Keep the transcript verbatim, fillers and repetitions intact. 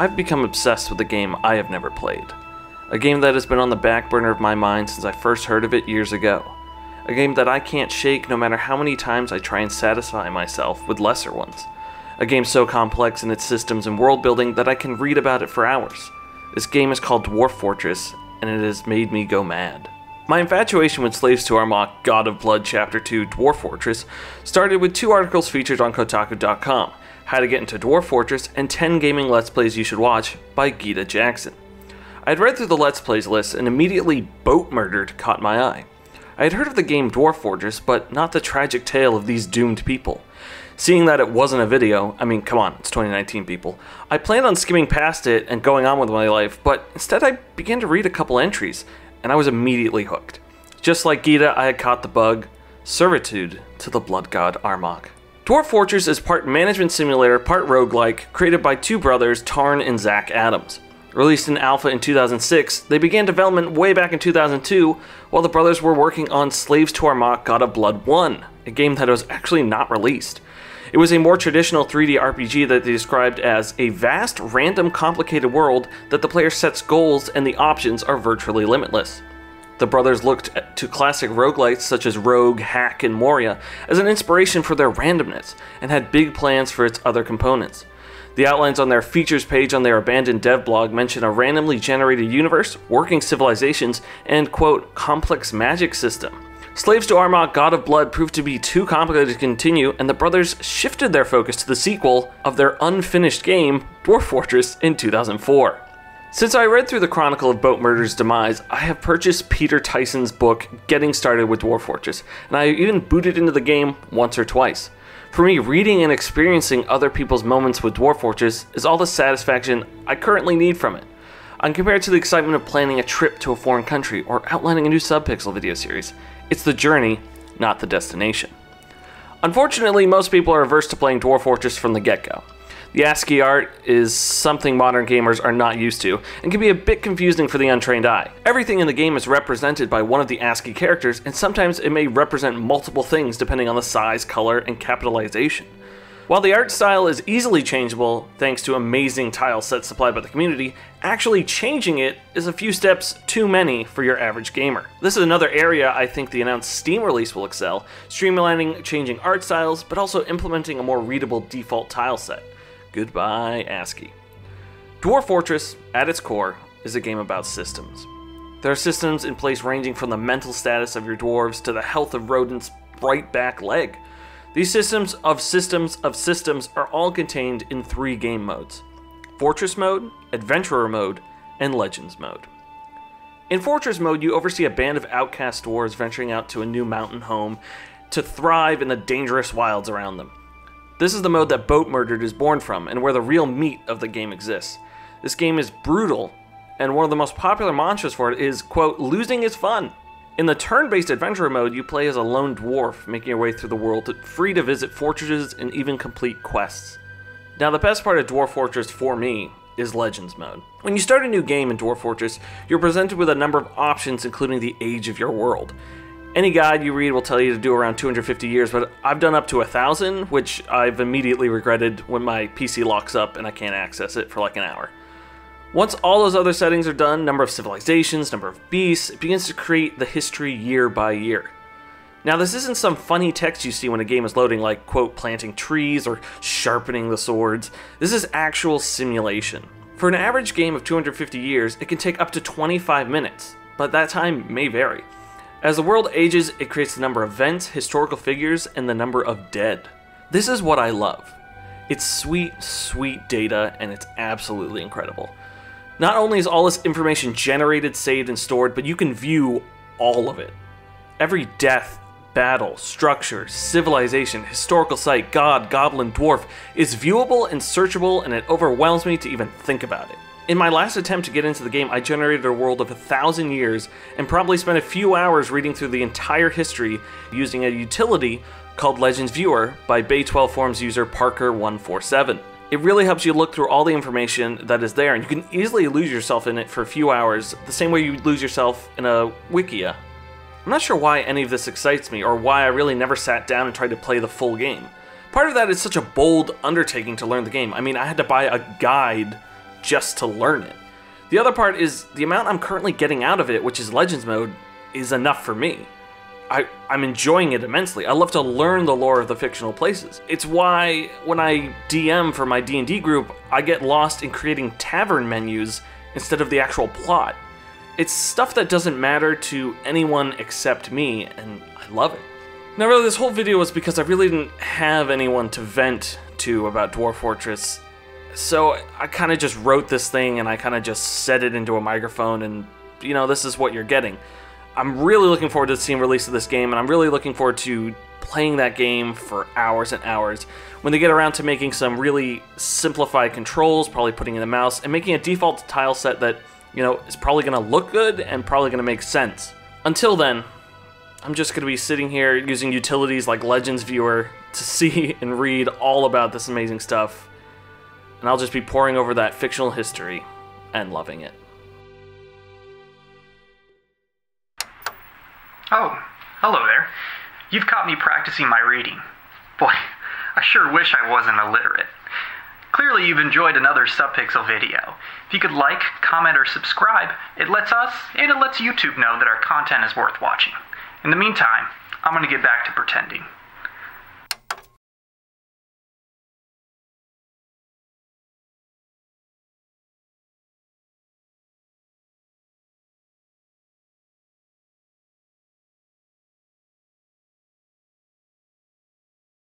I've become obsessed with a game I have never played. A game that has been on the back burner of my mind since I first heard of it years ago. A game that I can't shake no matter how many times I try and satisfy myself with lesser ones. A game so complex in its systems and world building that I can read about it for hours. This game is called Dwarf Fortress, and it has made me go mad. My infatuation with Slaves to Armok: God of Blood Chapter two Dwarf Fortress started with two articles featured on Kotaku dot com, How to Get into Dwarf Fortress and ten Gaming Let's Plays You Should Watch by Gita Jackson. I had read through the Let's Plays list and immediately Boat Murdered caught my eye. I had heard of the game Dwarf Fortress, but not the tragic tale of these doomed people. Seeing that it wasn't a video, I mean, come on, it's twenty nineteen, people. I planned on skimming past it and going on with my life, but instead I began to read a couple entries, and I was immediately hooked. Just like Gita, I had caught the bug, servitude to the blood god Armok. Dwarf Fortress is part management simulator, part roguelike, created by two brothers, Tarn and Zach Adams. Released in alpha in two thousand six, they began development way back in two thousand two while the brothers were working on Slaves to Armok: God of Blood one, a game that was actually not released. It was a more traditional three D R P G that they described as a vast, random, complicated world that the player sets goals and the options are virtually limitless. The brothers looked to classic roguelites such as Rogue, Hack, and Moria as an inspiration for their randomness, and had big plans for its other components. The outlines on their features page on their abandoned dev blog mention a randomly generated universe, working civilizations, and quote, complex magic system. Slaves to Armok: God of Blood proved to be too complicated to continue, and the brothers shifted their focus to the sequel of their unfinished game, Dwarf Fortress, in two thousand four. Since I read through the chronicle of Boat Murder's demise, I have purchased Peter Tyson's book, Getting Started with Dwarf Fortress, and I even booted into the game once or twice. For me, reading and experiencing other people's moments with Dwarf Fortress is all the satisfaction I currently need from it. Compared to the excitement of planning a trip to a foreign country or outlining a new Subpixel video series, it's the journey, not the destination. Unfortunately, most people are averse to playing Dwarf Fortress from the get-go. The ASCII art is something modern gamers are not used to, and can be a bit confusing for the untrained eye. Everything in the game is represented by one of the ASCII characters, and sometimes it may represent multiple things depending on the size, color, and capitalization. While the art style is easily changeable thanks to amazing tile sets supplied by the community, actually changing it is a few steps too many for your average gamer. This is another area I think the announced Steam release will excel, streamlining changing art styles, but also implementing a more readable default tile set. Goodbye, ASCII. Dwarf Fortress, at its core, is a game about systems. There are systems in place ranging from the mental status of your dwarves to the health of rodents' right back leg. These systems of systems of systems are all contained in three game modes: Fortress Mode, Adventurer Mode, and Legends Mode. In Fortress Mode, you oversee a band of outcast dwarves venturing out to a new mountain home to thrive in the dangerous wilds around them. This is the mode that Boat Murdered is born from, and where the real meat of the game exists. This game is brutal, and one of the most popular mantras for it is, quote, losing is fun. In the turn-based adventurer mode, you play as a lone dwarf, making your way through the world, free to visit fortresses and even complete quests. Now, the best part of Dwarf Fortress, for me, is Legends mode. When you start a new game in Dwarf Fortress, you're presented with a number of options, including the age of your world. Any guide you read will tell you to do around two hundred fifty years, but I've done up to one thousand, which I've immediately regretted when my P C locks up and I can't access it for like an hour. Once all those other settings are done, number of civilizations, number of beasts, it begins to create the history year by year. Now, this isn't some funny text you see when a game is loading, like, quote, planting trees or sharpening the swords. This is actual simulation. For an average game of two hundred fifty years, it can take up to twenty-five minutes, but that time may vary. As the world ages, it creates the number of events, historical figures, and the number of dead. This is what I love. It's sweet, sweet data, and it's absolutely incredible. Not only is all this information generated, saved, and stored, but you can view all of it. Every death, battle, structure, civilization, historical site, god, goblin, dwarf is viewable and searchable, and it overwhelms me to even think about it. In my last attempt to get into the game, I generated a world of a thousand years and probably spent a few hours reading through the entire history using a utility called Legends Viewer by Bay twelve Forums user Parker one four seven. It really helps you look through all the information that is there, and you can easily lose yourself in it for a few hours, the same way you lose yourself in a wikia. I'm not sure why any of this excites me, or why I really never sat down and tried to play the full game. Part of that is such a bold undertaking to learn the game. I mean, I had to buy a guide just to learn it. The other part is the amount I'm currently getting out of it, which is Legends mode, is enough for me. I, I'm enjoying it immensely. I love to learn the lore of the fictional places. It's why when I D M for my D and D group, I get lost in creating tavern menus instead of the actual plot. It's stuff that doesn't matter to anyone except me, and I love it. Now really, this whole video was because I really didn't have anyone to vent to about Dwarf Fortress, so I kind of just wrote this thing and I kind of just said it into a microphone, and you know, this is what you're getting. I'm really looking forward to seeing the release of this game, and I'm really looking forward to playing that game for hours and hours. When they get around to making some really simplified controls, probably putting in a mouse, and making a default tile set that, you know, is probably going to look good and probably going to make sense. Until then, I'm just going to be sitting here using utilities like Legends Viewer to see and read all about this amazing stuff, and I'll just be poring over that fictional history and loving it. Oh, hello there. You've caught me practicing my reading. Boy, I sure wish I wasn't illiterate. Clearly you've enjoyed another Subpixel video. If you could like, comment, or subscribe, it lets us and it lets YouTube know that our content is worth watching. In the meantime, I'm going to get back to pretending.